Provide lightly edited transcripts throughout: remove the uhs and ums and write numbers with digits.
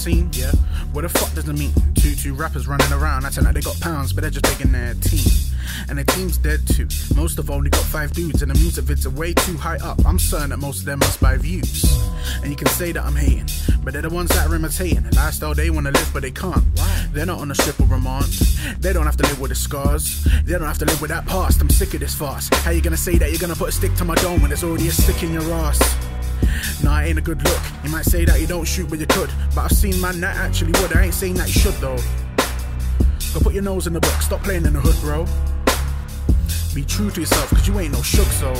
scene, yeah. What the fuck does it mean? Two rappers running around, acting like they got pounds, but they're just taking their team. And their team's dead too. Most have only got 5 dudes, and the means of it's are way too high up. I'm certain that most of them must buy views. And you can say that I'm hating, but they're the ones that are imitating the lifestyle they want to live, but they can't. Why? They're not on a strip or remand. They don't have to live with the scars. They don't have to live with that past. I'm sick of this farce. How you gonna say that you're gonna put a stick to my dome when there's already a stick in your ass? Nah, it ain't a good look. You might say that you don't shoot, but you could. But I've seen man that actually would. I ain't saying that you should though. Go put your nose in the book, stop playing in the hood, bro. Be true to yourself, cause you ain't no shook, so.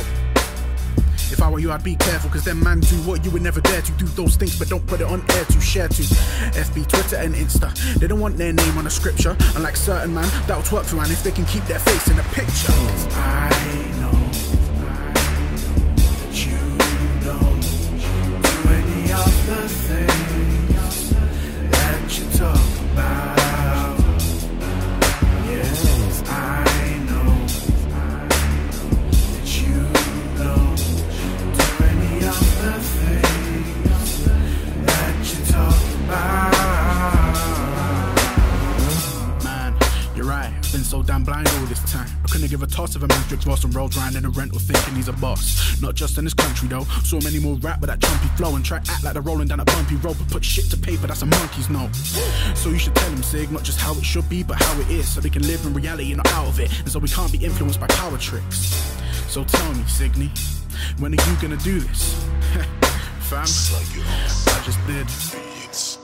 If I were you, I'd be careful, cause them man do what you would never dare to. Do those things, but don't put it on air to share to. FB, Twitter and Insta, they don't want their name on a scripture. Unlike certain man, that'll twerk for man if they can keep their face in a picture. I know. Been so damn blind all this time. I couldn't give a toss of a man's drinks whilst I'm rolled round in a rental thinking he's a boss. Not just in this country though. So many more rap with that jumpy flow and try act like they're rolling down a bumpy road, but put shit to paper, that's a monkey's note. So you should tell them, Sig, not just how it should be, but how it is, so they can live in reality and not out of it. And so we can't be influenced by power tricks. So tell me, Cygni, when are you gonna do this? Fam, I just did.